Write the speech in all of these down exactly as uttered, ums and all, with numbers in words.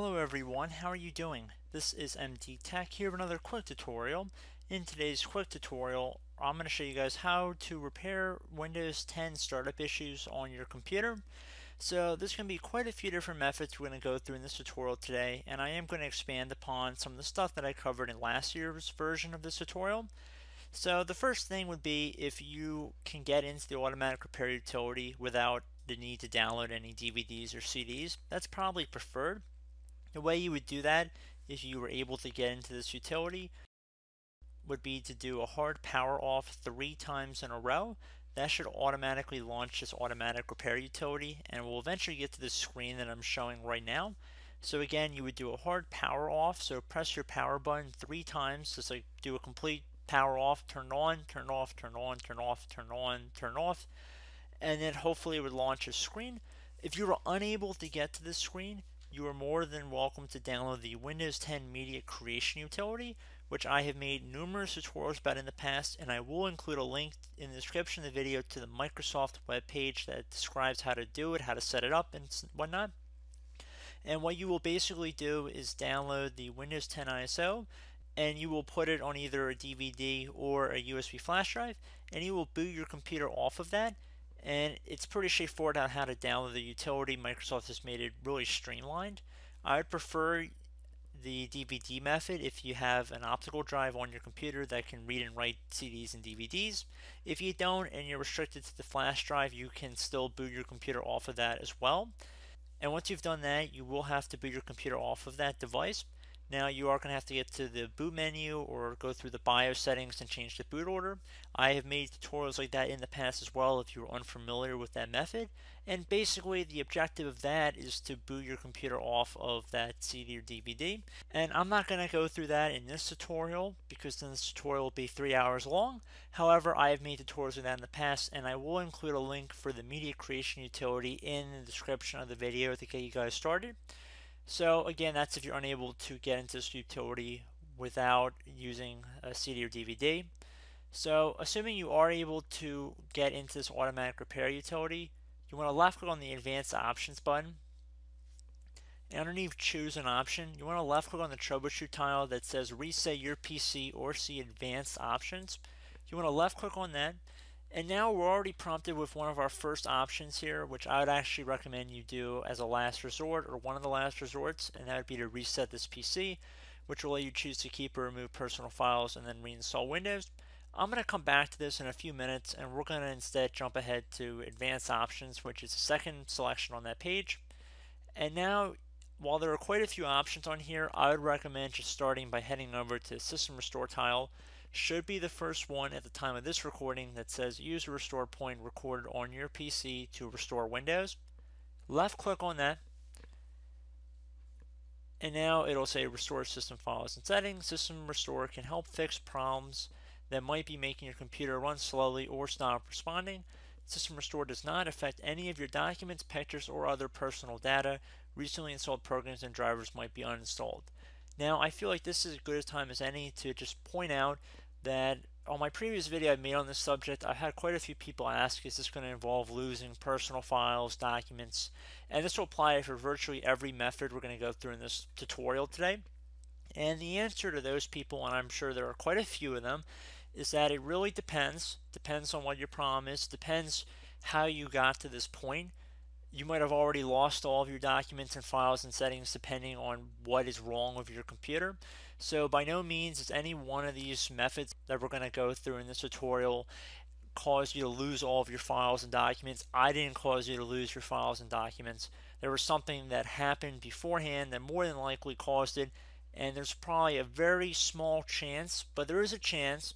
Hello everyone, how are you doing? This is M D Tech here with another quick tutorial. In today's quick tutorial, I'm going to show you guys how to repair Windows ten startup issues on your computer. So there's going to be quite a few different methods we're going to go through in this tutorial today, and I am going to expand upon some of the stuff that I covered in last year's version of this tutorial. So the first thing would be if you can get into the automatic repair utility without the need to download any D V Ds or C Ds. That's probably preferred. The way you would do that if you were able to get into this utility would be to do a hard power off three times in a row. That should automatically launch this automatic repair utility, and we'll eventually get to the screen that I'm showing right now. So again, you would do a hard power off, so press your power button three times, just like do a complete power off, turn on, turn off, turn on, turn off, turn on, turn off, and then hopefully it would launch a screen. If you were unable to get to this screen, you are more than welcome to download the Windows ten Media Creation Utility, which I have made numerous tutorials about in the past, and I will include a link in the description of the video to the Microsoft webpage that describes how to do it, how to set it up, and whatnot. And what you will basically do is download the Windows ten I S O, and you will put it on either a D V D or a U S B flash drive, and you will boot your computer off of that. And it's pretty straightforward on how to download the utility. Microsoft has made it really streamlined. I would prefer the D V D method if you have an optical drive on your computer that can read and write C Ds and D V Ds. If you don't and you're restricted to the flash drive, you can still boot your computer off of that as well. And once you've done that, you will have to boot your computer off of that device. Now you are going to have to get to the boot menu or go through the BIOS settings and change the boot order. I have made tutorials like that in the past as well if you're unfamiliar with that method. And basically the objective of that is to boot your computer off of that C D or D V D. And I'm not going to go through that in this tutorial because then this tutorial will be three hours long. However, I have made tutorials like that in the past, and I will include a link for the Media Creation Utility in the description of the video to get you guys started. So again, that's if you're unable to get into this utility without using a C D or D V D. So assuming you are able to get into this automatic repair utility, you want to left click on the advanced options button. And underneath choose an option, you want to left click on the troubleshoot tile that says reset your P C or see advanced options. You want to left click on that. And now we're already prompted with one of our first options here, which I would actually recommend you do as a last resort or one of the last resorts, and that would be to reset this P C, which will let you choose to keep or remove personal files and then reinstall Windows. I'm going to come back to this in a few minutes, and we're going to instead jump ahead to advanced options, which is the second selection on that page. And now, while there are quite a few options on here, I would recommend just starting by heading over to System Restore tile. Should be the first one at the time of this recording that says use a restore point recorded on your P C to restore Windows. Left click on that, and now it'll say restore system files and settings. System Restore can help fix problems that might be making your computer run slowly or stop responding. System Restore does not affect any of your documents, pictures, or other personal data. Recently installed programs and drivers might be uninstalled. Now, I feel like this is as good a time as any to just point out that on my previous video I made on this subject, I had quite a few people ask, is this going to involve losing personal files, documents? And this will apply for virtually every method we're going to go through in this tutorial today. And the answer to those people, and I'm sure there are quite a few of them, is that it really depends. Depends on what your problem is, depends how you got to this point. You might have already lost all of your documents and files and settings depending on what is wrong with your computer. So by no means is any one of these methods that we're going to go through in this tutorial cause you to lose all of your files and documents. I didn't cause you to lose your files and documents. There was something that happened beforehand that more than likely caused it, and there's probably a very small chance, but there is a chance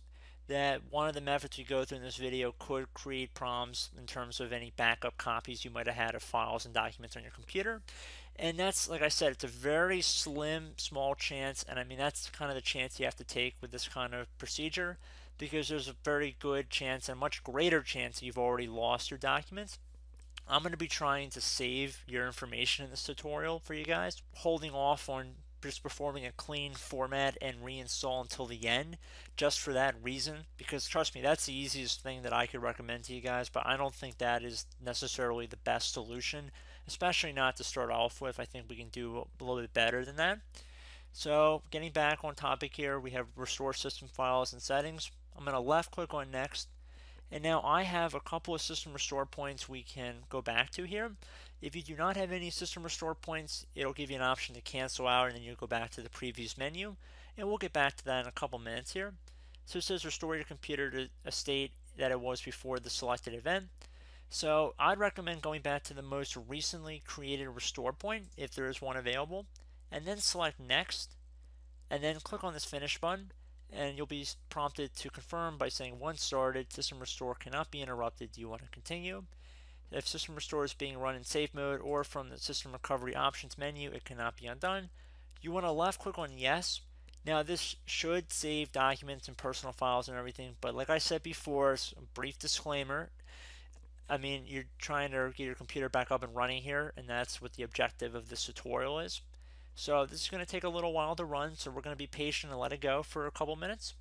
that one of the methods we go through in this video could create problems in terms of any backup copies you might have had of files and documents on your computer. And that's, like I said, it's a very slim, small chance, and I mean that's kind of the chance you have to take with this kind of procedure, because there's a very good chance and much greater chance that you've already lost your documents. I'm going to be trying to save your information in this tutorial for you guys, holding off on just performing a clean format and reinstall until the end just for that reason, because trust me, that's the easiest thing that I could recommend to you guys, but I don't think that is necessarily the best solution especially not to start off with. I think we can do a little bit better than that. So getting back on topic here, we have restore system files and settings. I'm going to left click on next, and now I have a couple of system restore points we can go back to here. If you do not have any system restore points, it'll give you an option to cancel out, and then you go back to the previous menu, and we'll get back to that in a couple minutes here. So it says restore your computer to a state that it was before the selected event. So I'd recommend going back to the most recently created restore point if there is one available, and then select next, and then click on this finish button, and you'll be prompted to confirm by saying once started, system restore cannot be interrupted. Do you want to continue? If system restore is being run in safe mode or from the system recovery options menu, it cannot be undone. You want to left click on yes. Now this should save documents and personal files and everything, but like I said before, it's a brief disclaimer. I mean, you're trying to get your computer back up and running here, and that's what the objective of this tutorial is. So this is going to take a little while to run, so we're going to be patient and let it go for a couple minutes.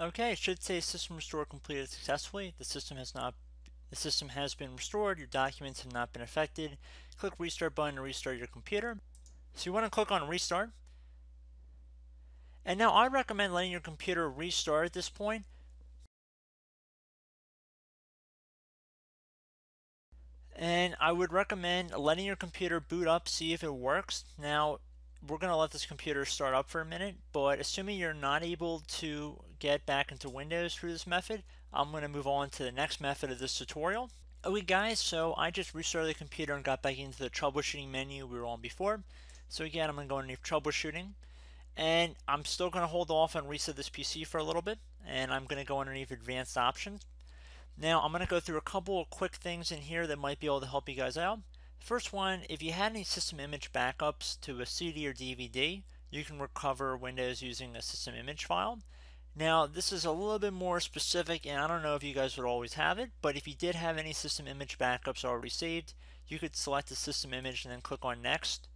Okay, it should say system restore completed successfully. The system has not, the system has been restored. Your documents have not been affected. Click restart button to restart your computer. So you want to click on restart. And now I recommend letting your computer restart at this point. And I would recommend letting your computer boot up, see if it works. Now, we're going to let this computer start up for a minute, but assuming you're not able to get back into Windows through this method, I'm going to move on to the next method of this tutorial. Okay guys, so I just restarted the computer and got back into the troubleshooting menu we were on before. So again, I'm going to go into troubleshooting, and I'm still going to hold off and reset this P C for a little bit, and I'm going to go underneath advanced options. Now I'm going to go through a couple of quick things in here that might be able to help you guys out. First one, if you had any system image backups to a C D or D V D, you can recover Windows using a system image file. Now this is a little bit more specific, and I don't know if you guys would always have it, but if you did have any system image backups already saved, you could select the system image and then click on next,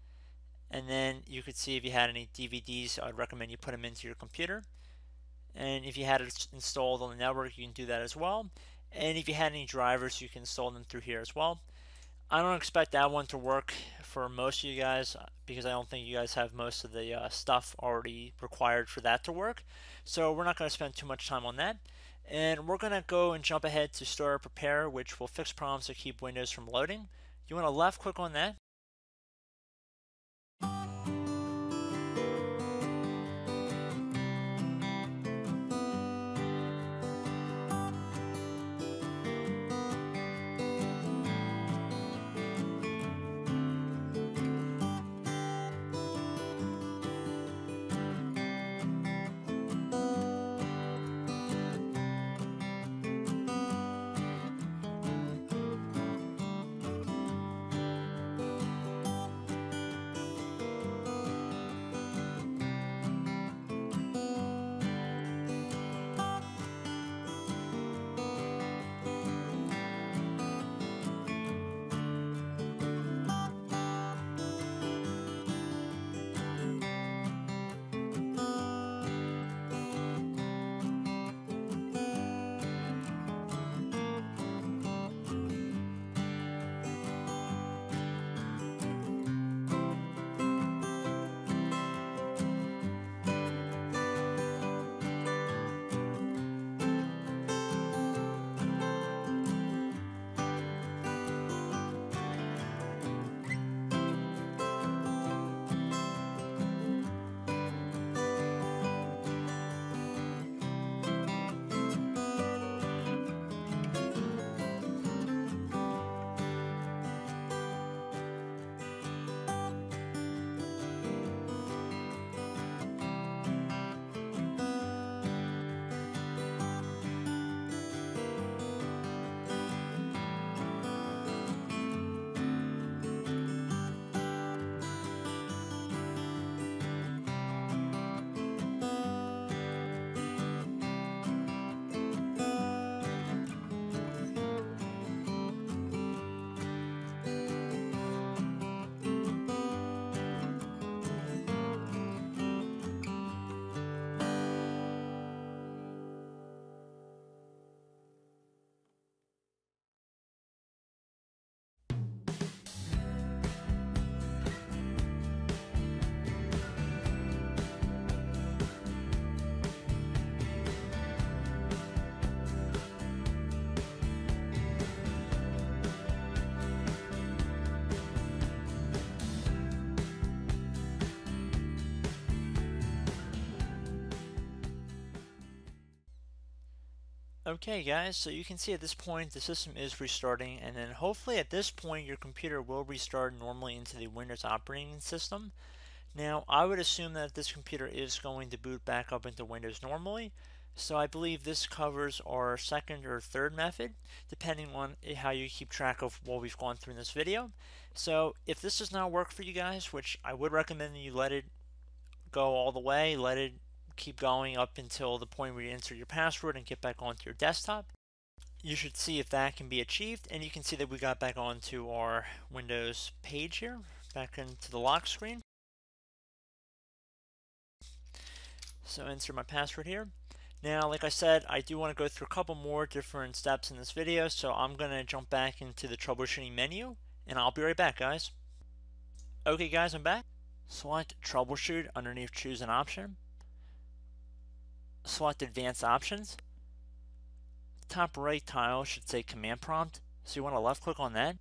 and then you could see if you had any D V Ds. I'd recommend you put them into your computer, and if you had it installed on the network, you can do that as well, and if you had any drivers, you can install them through here as well. I don't expect that one to work for most of you guys, because I don't think you guys have most of the uh, stuff already required for that to work. So we're not going to spend too much time on that. And we're going to go and jump ahead to Startup Repair, which will fix problems that keep Windows from loading. You want to left click on that. Okay guys, so you can see at this point the system is restarting, and then hopefully at this point your computer will restart normally into the Windows operating system. Now I would assume that this computer is going to boot back up into Windows normally, so I believe this covers our second or third method, depending on how you keep track of what we've gone through in this video. So if this does not work for you guys, which I would recommend that you let it go all the way, let it keep going up until the point where you enter your password and get back onto your desktop. You should see if that can be achieved, and you can see that we got back onto our Windows page here, back into the lock screen. So enter my password here. Now like I said, I do want to go through a couple more different steps in this video, so I'm going to jump back into the troubleshooting menu, and I'll be right back guys. Okay guys, I'm back. Select troubleshoot underneath choose an option. Select advanced options. The top right tile should say command prompt, so you want to left click on that.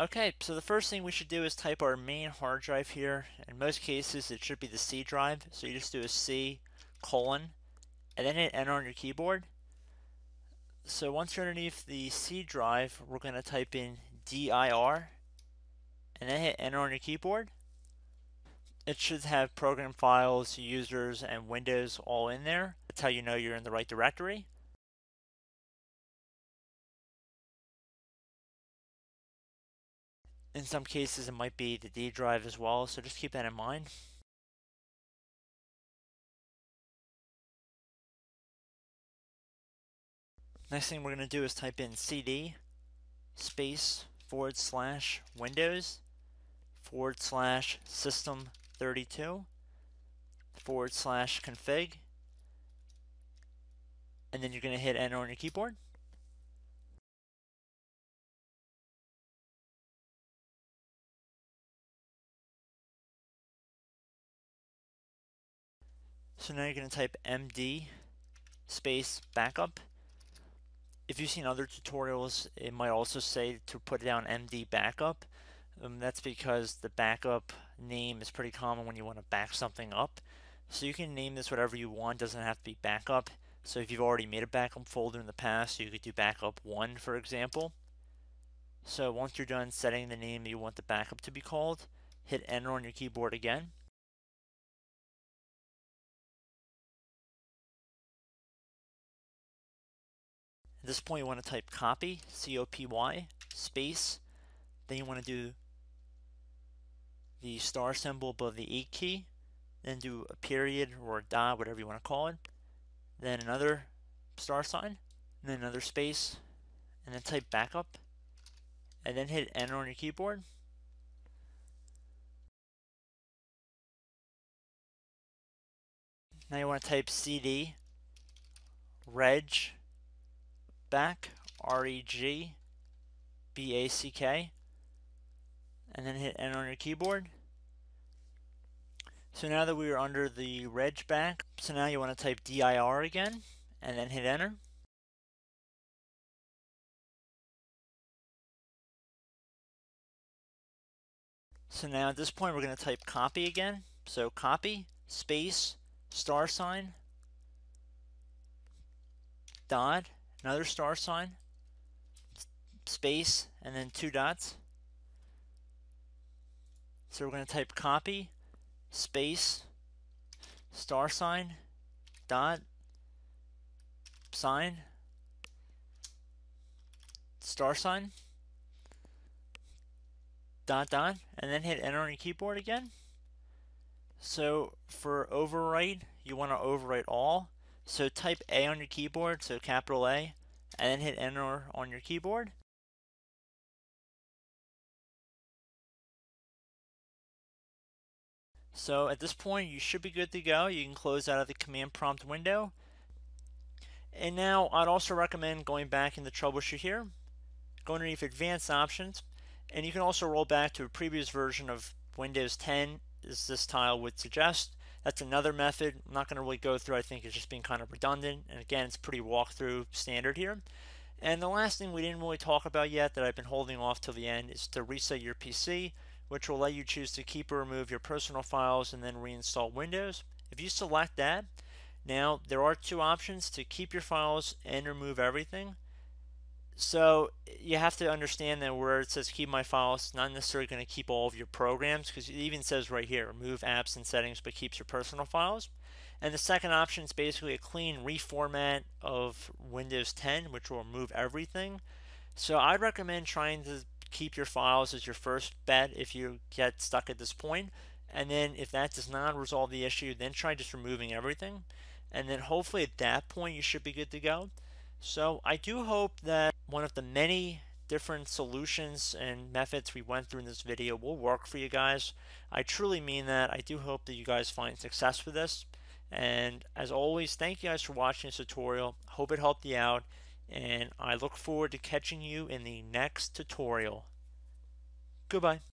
Okay, so the first thing we should do is type our main hard drive here. In most cases it should be the C drive, so you just do a C colon and then hit enter on your keyboard. So once you're underneath the C drive, we're going to type in dir and then hit enter on your keyboard. It should have program files, users, and Windows all in there. That's how you know you're in the right directory. In some cases it might be the D drive as well, so just keep that in mind. Next thing we're going to do is type in cd space forward slash Windows forward slash system thirty-two forward slash config, and then you're going to hit enter on your keyboard. So now you're going to type M D space backup. If you've seen other tutorials, it might also say to put down M D backup. Um, that's because the backup name is pretty common when you want to back something up. So you can name this whatever you want, doesn't have to be backup. So if you've already made a backup folder in the past, you could do backup one, for example. So once you're done setting the name that you want the backup to be called, hit enter on your keyboard again. At this point you want to type copy, C O P Y, space, then you want to do the star symbol above the eight key, then do a period or a dot, whatever you want to call it, then another star sign, and then another space, and then type backup, and then hit enter on your keyboard. Now you want to type cd reg back, R E G B A C K, and then hit enter on your keyboard. So now that we are under the reg back, so now you want to type D I R again and then hit enter. So now at this point we're going to type copy again. So copy space star sign dot, another star sign, space, and then two dots. So we're going to type copy, space, star sign, dot, sign, star sign, dot, dot, and then hit enter on your keyboard again. So for overwrite, you want to overwrite all. So type A on your keyboard, so capital A, and then hit enter on your keyboard. So at this point you should be good to go. You can close out of the command prompt window. And now I'd also recommend going back in the troubleshoot here, going underneath advanced options, and you can also roll back to a previous version of Windows ten, as this tile would suggest. That's another method. I'm not going to really go through. I think it's just being kind of redundant. And again, it's pretty walkthrough standard here. And the last thing we didn't really talk about yet that I've been holding off till the end is to reset your P C, which will let you choose to keep or remove your personal files and then reinstall Windows. If you select that, now there are two options to keep your files and remove everything. So you have to understand that where it says keep my files, it's not necessarily going to keep all of your programs, because it even says right here, remove apps and settings, but keeps your personal files. And the second option is basically a clean reformat of Windows ten, which will remove everything. So I'd recommend trying to keep your files as your first bet if you get stuck at this point. And then if that does not resolve the issue, then try just removing everything. And then hopefully at that point you should be good to go. So I do hope that one of the many different solutions and methods we went through in this video will work for you guys. I truly mean that. I do hope that you guys find success with this. And as always, thank you guys for watching this tutorial. Hope it helped you out. And I look forward to catching you in the next tutorial. Goodbye.